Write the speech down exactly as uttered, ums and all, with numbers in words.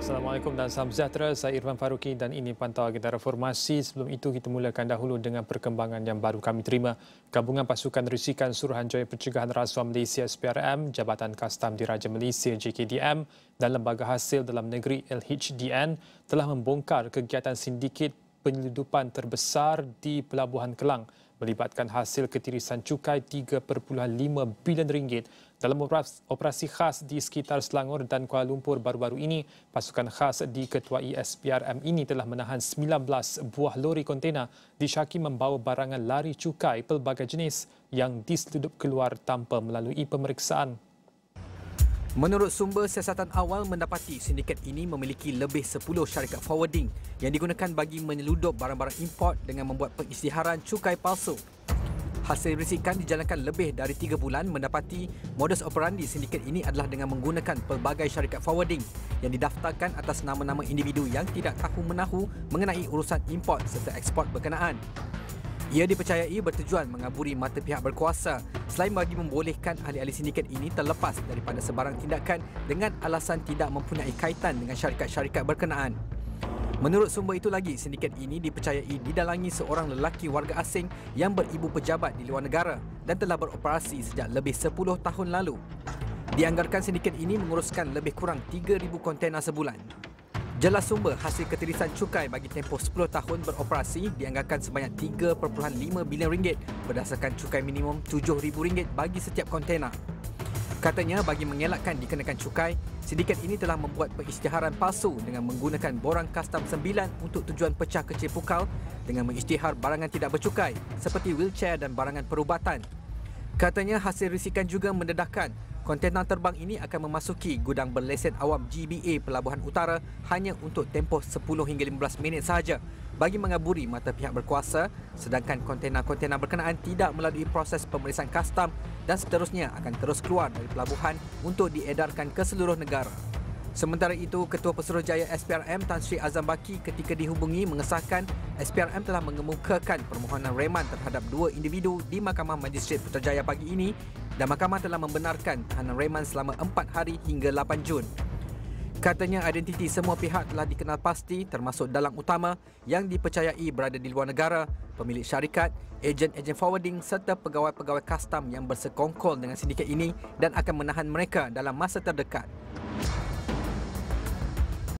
Assalamualaikum dan salam sejahtera. Saya Irfan Faruqi dan ini pantau agenda reformasi. Sebelum itu, kita mulakan dahulu dengan perkembangan yang baru kami terima. Gabungan Pasukan Risikan Suruhanjaya Pencegahan Rasuah Malaysia S P R M, Jabatan Kastam Diraja Malaysia J K D M dan Lembaga Hasil Dalam Negeri L H D N telah membongkar kegiatan sindiket penyeludupan terbesar di Pelabuhan Klang melibatkan hasil ketirisan cukai tiga perpuluhan lima bilion ringgit dalam operasi khas di sekitar Selangor dan Kuala Lumpur baru-baru ini. Pasukan khas diketuai S P R M ini telah menahan sembilan belas buah lori kontena disyaki membawa barangan lari cukai pelbagai jenis yang diseludup keluar tanpa melalui pemeriksaan. Menurut sumber siasatan awal mendapati sindiket ini memiliki lebih sepuluh syarikat forwarding yang digunakan bagi menyeludup barang-barang import dengan membuat pengisytiharan cukai palsu. Hasil risikan dijalankan lebih dari tiga bulan mendapati modus operandi sindiket ini adalah dengan menggunakan pelbagai syarikat forwarding yang didaftarkan atas nama-nama individu yang tidak tahu-menahu mengenai urusan import serta eksport berkenaan. Ia dipercayai bertujuan mengaburi mata pihak berkuasa selain bagi membolehkan ahli-ahli sindiket ini terlepas daripada sebarang tindakan dengan alasan tidak mempunyai kaitan dengan syarikat-syarikat berkenaan. Menurut sumber itu lagi, sindiket ini dipercayai didalangi seorang lelaki warga asing yang beribu pejabat di luar negara dan telah beroperasi sejak lebih sepuluh tahun lalu. Dianggarkan sindiket ini menguruskan lebih kurang tiga ribu kontena sebulan. Jelas sumber, hasil ketirisan cukai bagi tempoh sepuluh tahun beroperasi dianggarkan sebanyak tiga perpuluhan lima bilion ringgit berdasarkan cukai minimum tujuh ribu ringgit bagi setiap kontena. Katanya, bagi mengelakkan dikenakan cukai, sindiket ini telah membuat pengisytiharan palsu dengan menggunakan borang kastam sembilan untuk tujuan pecah kecil pukal dengan mengisytihar barangan tidak bercukai seperti wheelchair dan barangan perubatan. Katanya, hasil risikan juga mendedahkan kontainer terbang ini akan memasuki gudang berlesen awam G B A Pelabuhan Utara hanya untuk tempoh sepuluh hingga lima belas minit sahaja bagi mengaburi mata pihak berkuasa, sedangkan kontainer-kontainer berkenaan tidak melalui proses pemeriksaan kastam dan seterusnya akan terus keluar dari pelabuhan untuk diedarkan ke seluruh negara. Sementara itu, Ketua Pesuruhjaya S P R M Tan Sri Azam Baki ketika dihubungi mengesahkan S P R M telah mengemukakan permohonan reman terhadap dua individu di Mahkamah Magistrat Putrajaya pagi ini dan mahkamah telah membenarkan tahanan reman selama empat hari hingga lapan Jun. Katanya, identiti semua pihak telah dikenal pasti termasuk dalang utama yang dipercayai berada di luar negara, pemilik syarikat, ejen-ejen forwarding serta pegawai-pegawai kastam yang bersekongkol dengan sindiket ini dan akan menahan mereka dalam masa terdekat.